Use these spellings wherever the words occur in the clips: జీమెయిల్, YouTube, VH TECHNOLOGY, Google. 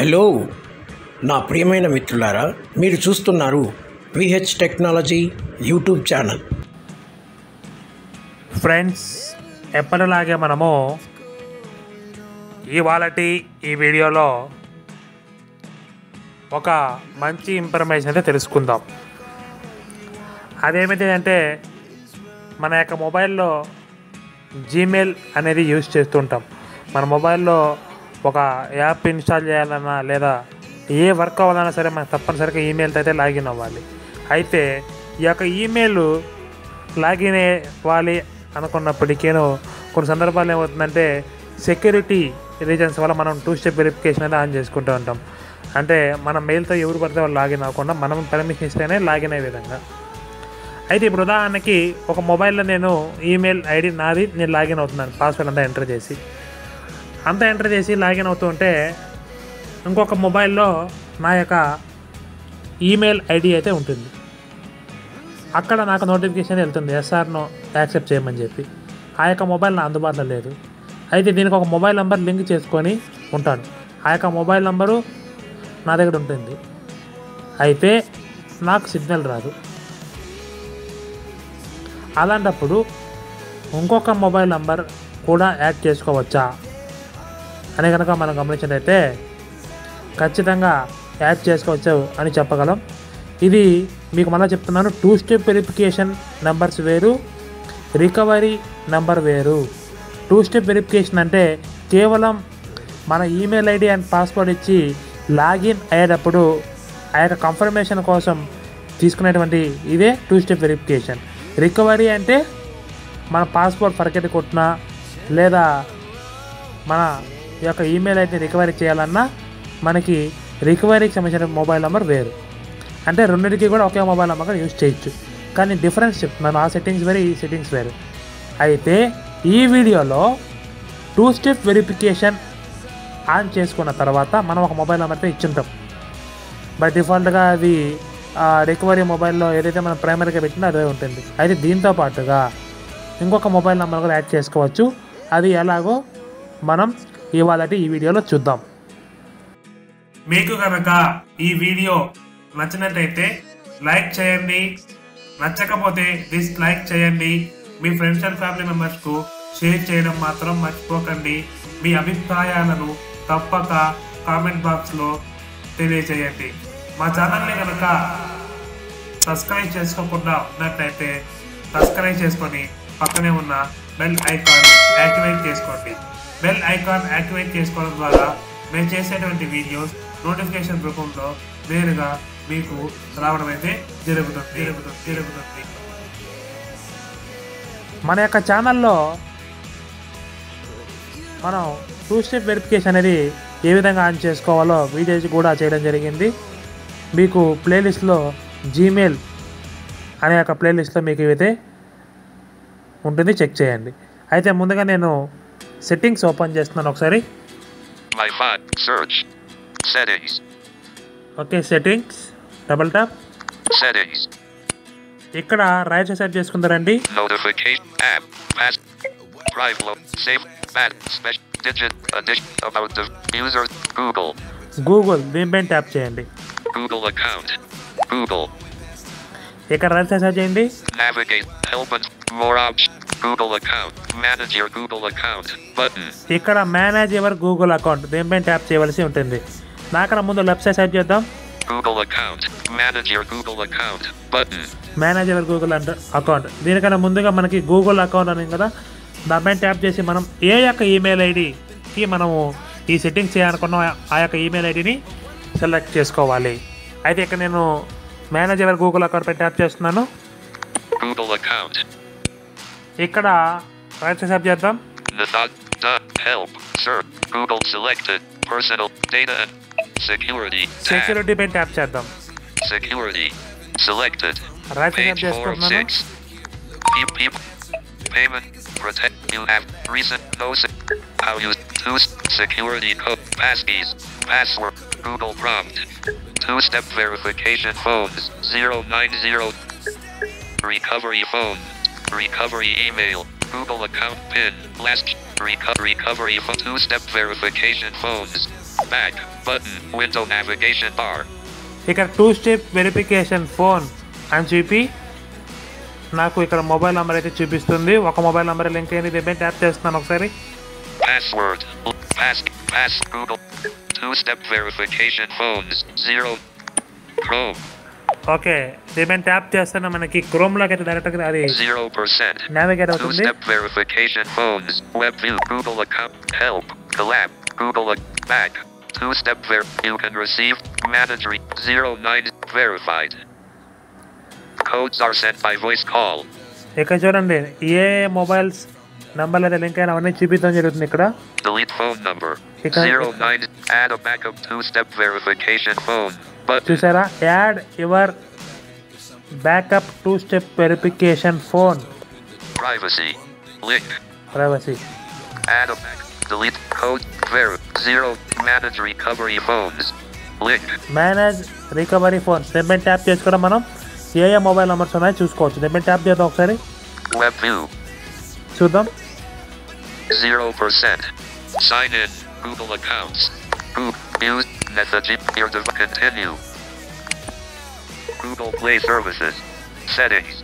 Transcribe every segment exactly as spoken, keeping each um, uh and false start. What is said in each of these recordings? Hello నా ప్రియమైన మిత్రులారా, మీరు చూస్తున్నారు VH technology YouTube channel. Friends, ఎప్పటిలాగే మనము ఇవాళటి ఈ వీడియోలో ఒక మంచి ఇన్ఫర్మేషన్ అయితే తెలుసుకుందాం. అదేమిటి అంటే, మన యొక్క మొబైల్లో జీమెయిల్ అనేది యూజ్ చేస్తుంటాం. మన మొబైల్లో ఒక యాప్ ఇన్స్టాల్ చేయాలన్నా లేదా ఏ వర్క్ అవ్వాలన్నా సరే మనం తప్పనిసరిగా ఈమెయిల్తో అయితే లాగిన్ అవ్వాలి. అయితే ఈ యొక్క ఈమెయిల్ లాగిన్ అవ్వాలి అనుకున్నప్పటికేను కొన్ని సందర్భాలు ఏమవుతుందంటే, సెక్యూరిటీ రీజన్స్ వల్ల మనం టూ స్టెప్ వెరిఫికేషన్ అయితే ఆన్ చేసుకుంటూ ఉంటాం. అంటే మనం మెయిల్తో ఎవరు పడితే వాళ్ళు లాగిన్ అవ్వకుండా మనం పర్మిషన్ ఇస్తేనే లాగిన్ అయ్యే విధంగా. అయితే ఇప్పుడు ఉదాహరణకి ఒక మొబైల్లో నేను ఈమెయిల్ ఐడి నాది నేను లాగిన్ అవుతున్నాను, పాస్వర్డ్ అంతా ఎంటర్ చేసి అంతా ఎంటర్ చేసి లాగిన్ అవుతూ ఉంటే, ఇంకొక మొబైల్లో నా యొక్క ఈమెయిల్ ఐడి అయితే ఉంటుంది. అక్కడ నాకు నోటిఫికేషన్ వెళ్తుంది, ఎస్ఆర్ను యాక్సెప్ట్ చేయమని చెప్పి. ఆ యొక్క మొబైల్ నా అందుబాటులో లేదు. అయితే దీనికి ఒక మొబైల్ నెంబర్ లింక్ చేసుకొని ఉంటాను. ఆ యొక్క మొబైల్ నెంబరు నా దగ్గర ఉంటుంది. అయితే నాకు సిగ్నల్ రాదు. అలాంటప్పుడు ఇంకొక మొబైల్ నెంబర్ కూడా యాడ్ చేసుకోవచ్చా అని కనుక మనం గమనించినట్లయితే ఖచ్చితంగా యాడ్ చేసుకోవచ్చు అని చెప్పగలం. ఇది మీకు మళ్ళీ చెప్తున్నాను, టూ స్టెప్ వెరిఫికేషన్ నెంబర్స్ వేరు, రికవరీ నెంబర్ వేరు. టూ స్టెప్ వెరిఫికేషన్ అంటే కేవలం మన ఈమెయిల్ ఐడి అండ్ పాస్వర్డ్ ఇచ్చి లాగిన్ అయ్యేటప్పుడు ఆ యొక్క కన్ఫర్మేషన్ కోసం తీసుకునేటువంటి ఇదే టూ స్టెప్ వెరిఫికేషన్. రికవరీ అంటే మన పాస్వర్డ్ ఫర్గెట్ కొట్టినా లేదా మన ఈ యొక్క ఈమెయిల్ అయితే రికవరీ చేయాలన్నా మనకి రికవరీకి సంబంధించిన మొబైల్ నెంబర్ వేరు. అంటే రెండింటికి కూడా ఒకే మొబైల్ నెంబర్ యూజ్ చేయొచ్చు, కానీ డిఫరెన్స్ చెప్తున్నాను. ఆ సెట్టింగ్స్ వేరు, ఈ సెట్టింగ్స్ వేరు. అయితే ఈ వీడియోలో టూ స్టెప్ వెరిఫికేషన్ ఆన్ చేసుకున్న తర్వాత మనం ఒక మొబైల్ నెంబర్తో ఇచ్చుంటాం. బై డిఫాల్ట్గా అది రికవరీ మొబైల్లో ఏదైతే మనం ప్రైమరీగా పెట్టినా అదే ఉంటుంది. అయితే దీంతో పాటుగా ఇంకొక మొబైల్ నెంబర్ కూడా యాడ్ చేసుకోవచ్చు. అది ఎలాగో మనం ఇవాళ ఈ వీడియోలో చూద్దాం. మీకు కనుక ఈ వీడియో నచ్చినట్లయితే లైక్ చేయండి, నచ్చకపోతే డిస్లైక్ చేయండి. మీ ఫ్రెండ్స్ అండ్ ఫ్యామిలీ మెంబర్స్కు షేర్ చేయడం మాత్రం మర్చిపోకండి. మీ అభిప్రాయాలను తప్పక కామెంట్ బాక్స్లో తెలియజేయండి. మా ఛానల్ని కనుక సబ్స్క్రైబ్ చేసుకోకుండా ఉన్నట్లయితే సబ్స్క్రైబ్ చేసుకొని పక్కనే ఉన్న బెల్ ఐకాన్ యాక్టివేట్ చేసుకోండి. బెల్ ఐకాన్ యాక్టివేట్ చేసుకోవడం ద్వారా మేము చేసేటువంటి వీడియోస్ నోటిఫికేషన్ రూపంలో నేరుగా మీకు రావడం అయితే జరుగుతుంది జరుగుతుంది మన యొక్క ఛానల్లో మనం టూ స్టెప్ వెరిఫికేషన్ అనేది ఏ విధంగా ఆన్ చేసుకోవాలో వీడియోస్ కూడా చేయడం జరిగింది. మీకు ప్లేలిస్ట్లో జీమెయిల్ అనే యొక్క ప్లేలిస్ట్లో మీకు ఇవైతే ఉంటుంది, చెక్ చేయండి. అయితే ముందుగా నేను సెట్టింగ్స్ ఓపెన్ చేస్తున్నాను ఒకసారి. Okay, settings double tap. ఇక్కడ రైట్ సైడ్ సెట్ చేసుకుంటారండి. గూగుల్ దీనిపైన ట్యాప్ చేయండి. ఇక్కడ రైట్ సైడ్ సెట్ చేయండి. ఇక్కడ మేనేజ్ యువర్ గూగుల్ అకౌంట్ దీనిపైన ట్యాప్ చేయవలసి ఉంటుంది. నాకన్నా ముందు లెఫ్ట్ సైడ్ సెట్ చేద్దాం. మేనేజ్ యువర్ గూగుల్ అకౌంట్ దీనికన్నా ముందుగా మనకి గూగుల్ అకౌంట్ అని కదా, దానిపైన ట్యాప్ చేసి మనం ఏ యొక్క ఈమెయిల్ ఐడికి మనము ఈ సెట్టింగ్స్ చేయాలనుకున్నాం ఆ యొక్క ఈమెయిల్ ఐడిని సెలెక్ట్ చేసుకోవాలి. అయితే ఇక్కడ నేను మేనేజ్ యువర్ గూగుల్ అకౌంట్ పై ట్యాప్ చేస్తున్నాను. ఇక్కడ రైట్ సైడ్ చేద్దాం. సెక్యూరిటీ పై ట్యాప్ చేద్దాం. రైట్ సైడ్ చేసుకుంటున్నాం. Recovery email, Google account pin, last recovery recovery for two-step verification phones, Back button, window navigation bar. ఇక్కడ టూ స్టెప్ వెరిఫికేషన్ ఫోన్ అని చూపి నాకు ఇక్కడ మొబైల్ నెంబర్ అయితే చూపిస్తుంది. ఒక మొబైల్ నెంబర్ లింక్ అయింది. దీనిపై ట్యాప్ చేస్తున్నాను ఒకసారి. Password pass pass Google two step verification phones zero Chrome. Okay, దీనిపై ట్యాప్ చేస్తాను. మనకి క్రోమ్ లోకి అయితే డైరెక్ట్ గా అది జీరో పర్సెంట్ నావిగేట్ అవుతుంది. Step verification phones web view Google account help collab Google back two step ver you can receive mandatory zero nine verified codes are sent by voice call. ఇక్కడ చూడండి ఏ mobiles number లేదా link అయినా అవన్నీ చూపించడం జరుగుతుంది. ఇక్కడ delete phone number zero nine add a backup two step verification phone but చూసారా add your backup two step verification phone. privacy link privacy add a backup delete code ver zero manage recovery phones link manage recovery phones. then tap చేసుకోవడం మనం ఏ ఏ mobile numbers ఉన్నాయి చూసుకోవచ్చు. then tap చేద్దాం ఒకసారి. web view చూద్దాం. zero percent sign in Google accounts Google message your device continue Google Play services settings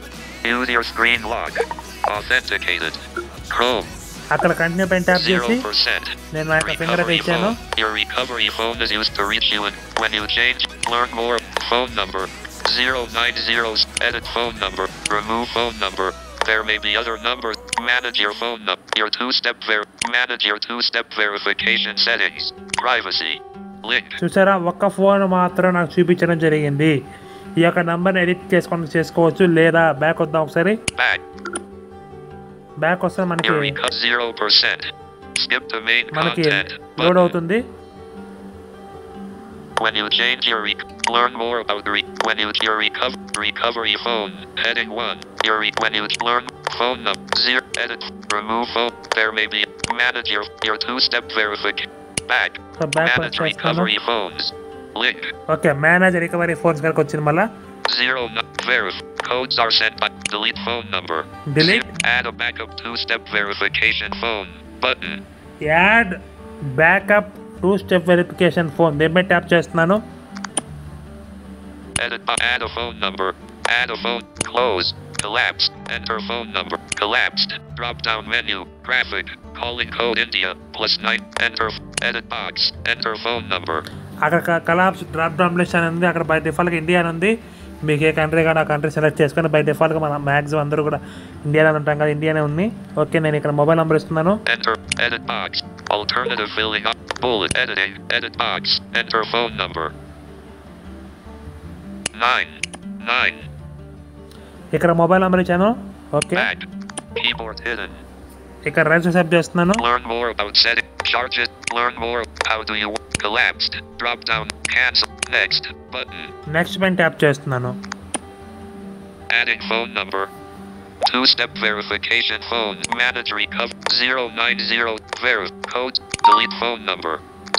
use your screen log authenticated Chrome. అక్కడ continue పైన tap చేసి నేను నా ఫింగర్ అయితే ఇచ్చాను. your recovery phone is used to reach you when you change learn more phone number zero nine zero edit phone number remove phone number there may be other numbers manage your phone number your two step ver- manage your two step verification settings privacy link. చూసారా ఒక్క phone మాత్రం నాకు చూపించడం జరిగింది. ఈ యొక్క నంబర్ని edit చేసుకొని చేసుకోవచ్చు లేదా బ్యాక్ వద్దాం ఒకసారి. బ్యాక్ వస్తే మనకి మనకి లోడ్ అవుతుంది. ఓకే, మేనేజ్ రికవరీ ఫోన్స్ కనుక వచ్చింది. మళ్ళా zero verify codes are sent by delete phone number delete add a backup two step verification phone button add backup two step verification phone. then tap చేస్తున్నాను. edit add a phone number add a phone close collapsed enter phone number collapsed drop down menu graphic calling code India plus nine enter edit box enter phone number. అక్కడ collapsed drop down list అనేది అక్కడ by default గా India ఉంది. మీకు ఏ country కానీ ఆ country select చేసుకుని by డిఫాల్ట్గా మనం మ్యాక్సిమం అందరూ కూడా ఇండియాలో ఉంటాం కదా, ఇండియానే ఉంది. ఓకే, నేను ఇక్కడ మొబైల్ నెంబర్ ఇస్తున్నాను. ఇక్కడ మొబైల్ నెంబర్ ఇచ్చాను. ఓకే, ఇక్కడ రైట్ సైడ్ చేస్తున్నాను. నెక్స్ట్ పైన ట్యాప్ చేస్తున్నాను. Adding phone number two step verification phone manage recovery zero nine zero verif code delete phone number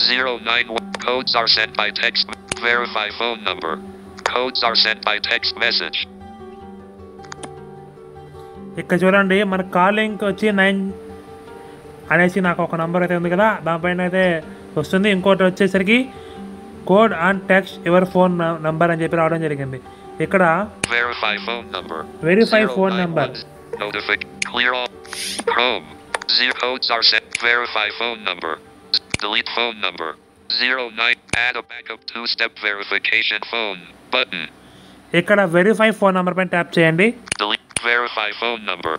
zero nine one codes are sent by text verify phone number codes are sent by text message. ఇక్కడ చూడండి మన calling వచ్చి nine అనేసి నాకు ఒక number అయితే ఉంది కదా, దానిపైన అయితే వస్తుంది. ఇంకోటి వచ్చేసరికి code and text your phone number అని చెప్పి రావడం జరిగింది. ఇక్కడ verify phone number verify phone number ఇక్కడ వెరిఫై ఫోన్ నంబర్ పైన ట్యాప్ చేయండి. verify phone number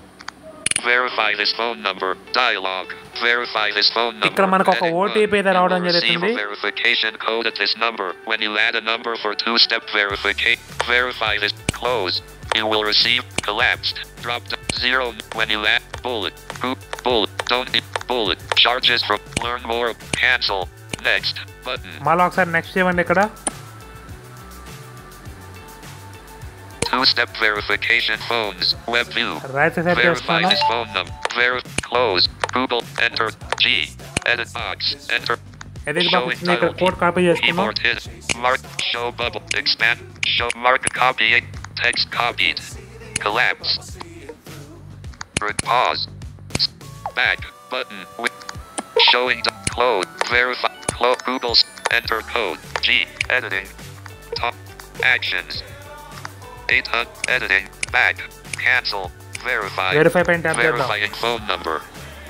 verify this phone number dialog verify this phone number. ఇక్కడ మనకు ఒక ఓటీపీ అయితే రావడం జరుగుతుంది. verification code at this number when you add a number for two step verification verify this close you will receive collapsed drop zero when you add bullet group bullet don't need bullet charges from learn more cancel next button. మళ్ళీ ఒకసారి next చేయండి. ఇక్కడ two step verification phones web view right verify this phone number verify close Google enter G edit box enter edit box ని ఇక్కడ code copy చేస్తున్నాను. mark show bubble expand show mark copy text copied collapse pause back button with showing the close verify close Google's Enter code. G. Editing. Top. Actions. Data. Editing. Back. Cancel. Verify. Verify. Verifying phone number.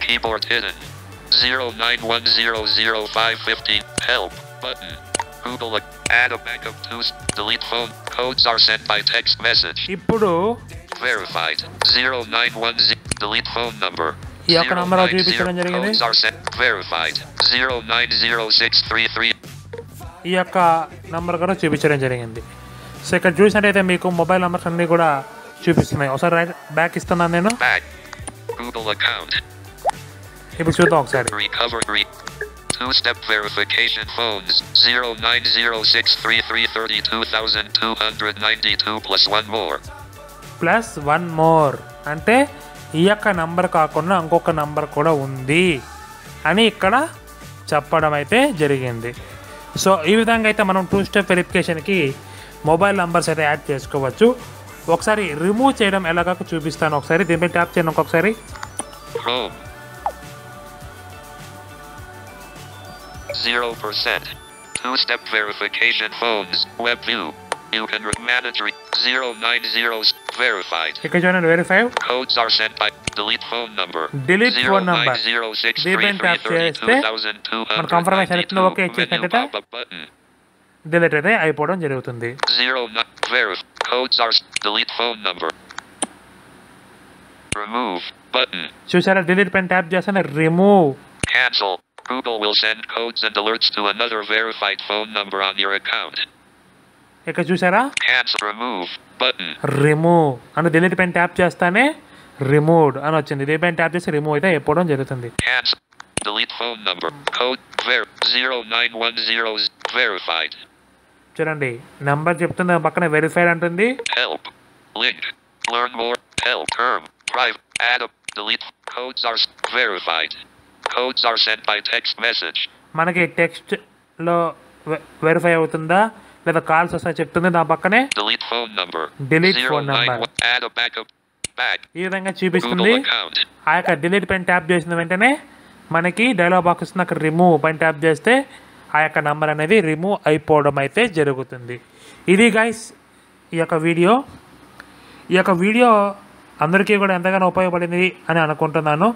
Keyboard hidden. zero nine one zero zero five one five. Help. Button. Google. Add a backup to delete phone. Codes are sent by text message. Ippudu. Verified. zero nine one zero. Delete phone number. Codes are sent. Verified. zero nine zero six three three. ఈ యొక్క number కూడా చూపించడం జరిగింది. So ఇక్కడ చూసినట్టయితే మీకు mobile numbers అన్ని కూడా చూపిస్తున్నాయి. ఒకసారి రైట్ బ్యాక్ ఇస్తున్నాను నేను. ఇప్పుడు చూద్దాం ఒకసారి. Two-step verification phones zero nine zero six three three three two two nine two plus one more. Plus one more అంటే ఈ యొక్క నెంబర్ కాకుండా ఇంకొక నెంబర్ కూడా ఉంది అని ఇక్కడ చెప్పడం అయితే జరిగింది. సో ఈ విధంగా అయితే మనం టూ స్టెప్ వెరిఫికేషన్కి మొబైల్ నెంబర్స్ అయితే యాడ్ చేసుకోవచ్చు. ఒకసారి రిమూవ్ చేయడం ఎలాగో చూపిస్తాను. ఒకసారి దీనిపై ట్యాప్ చేయండి. ఇంకొకసారి ఇక్కడ చూడండి. వెరిఫై డిలీట్ ఫోన్ నంబర్ దీనిపైన ట్యాప్ చేస్తే మన కన్ఫర్మేషన్ ఇచ్చిన ఓకే ఇచ్చేసినట్టయితే డిలీట్ అయితే అయిపోవడం జరుగుతుంది. చూసారా, డిలీట్ పైన ట్యాప్ చేస్తాను. రిమూవ్. ఇక్కడ చూసారా, రిమూవ్ అని డిలీట్ పైన ట్యాప్ చేస్తానే రిమూవ్డ్ అని వచ్చింది. ఇదే పైన ట్యాప్ చేసి రిమూవ్ అయితే అయిపోవడం జరుగుతుంది. చూడండి, నెంబర్ చెప్తుంది, పక్కన వెరిఫైడ్ అంటుంది. మనకి టెక్స్ట్ లో వెరిఫై అవుతుందా లేదా కాల్స్ వస్తాయి చెప్తుంది. దాని పక్కనే డిలీట్ ఫోన్ నెంబర్ ఈ విధంగా చూపిస్తుంది. ఆ యొక్క డిలీట్ పైన ట్యాప్ చేసిన వెంటనే మనకి డైలాగ్ బాక్స్ వస్తుంది. అక్కడ రిమూవ్ పైన ట్యాప్ చేస్తే ఆ యొక్క నెంబర్ అనేది రిమూవ్ అయిపోవడం అయితే జరుగుతుంది. ఇది గైస్ ఈ యొక్క వీడియో. ఈ యొక్క వీడియో అందరికీ కూడా ఎంతగానో ఉపయోగపడింది అని అనుకుంటున్నాను.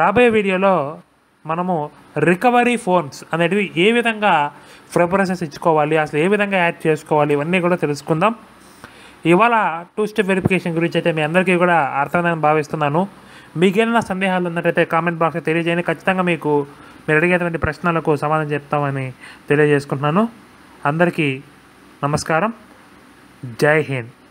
రాబోయే వీడియోలో మనము రికవరీ ఫోన్స్ అనేటివి ఏ విధంగా ప్రిపరేషన్స్ ఇచ్చుకోవాలి, అసలు ఏ విధంగా యాడ్ చేసుకోవాలి, ఇవన్నీ కూడా తెలుసుకుందాం. ఇవాళ టూ స్టెప్ వెరిఫికేషన్ గురించి అయితే మీ అందరికీ కూడా అర్థమైందని భావిస్తున్నాను. మీకేమైనా సందేహాలు ఉన్నట్టయితే కామెంట్ బాక్స్లో తెలియజేయండి. ఖచ్చితంగా మీకు మీరు అడిగేటువంటి ప్రశ్నలకు సమాధానం చెప్తామని తెలియజేసుకుంటున్నాను. అందరికీ నమస్కారం. జై హింద్.